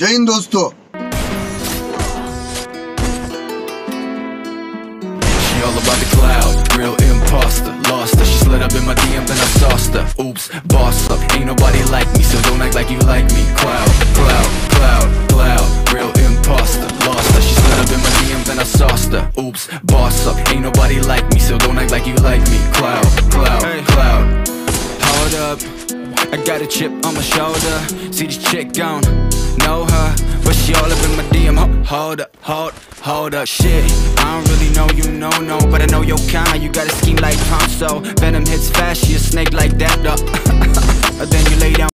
जय हिंद दोस्तों। She all about the cloud, real imposter, lost her. She slid up in my DMs and I sauced her. Oops, boss up, ain't nobody like me, so don't act like you like me. Cloud, cloud, cloud, cloud, real imposter, lost her. She slid up in my DMs and I sauced her. Oops, boss up, ain't nobody like me, so don't act like you like me. Cloud, cloud, cloud. Hold up, I got a chip on my shoulder. See this chick gone, know her, but she all up in my DM. Hold up, hold up, shit, I don't really know you, no, but I know your kind. You got a scheme like Ponzo, venom hits fast, she a snake like that, though. Then you lay down.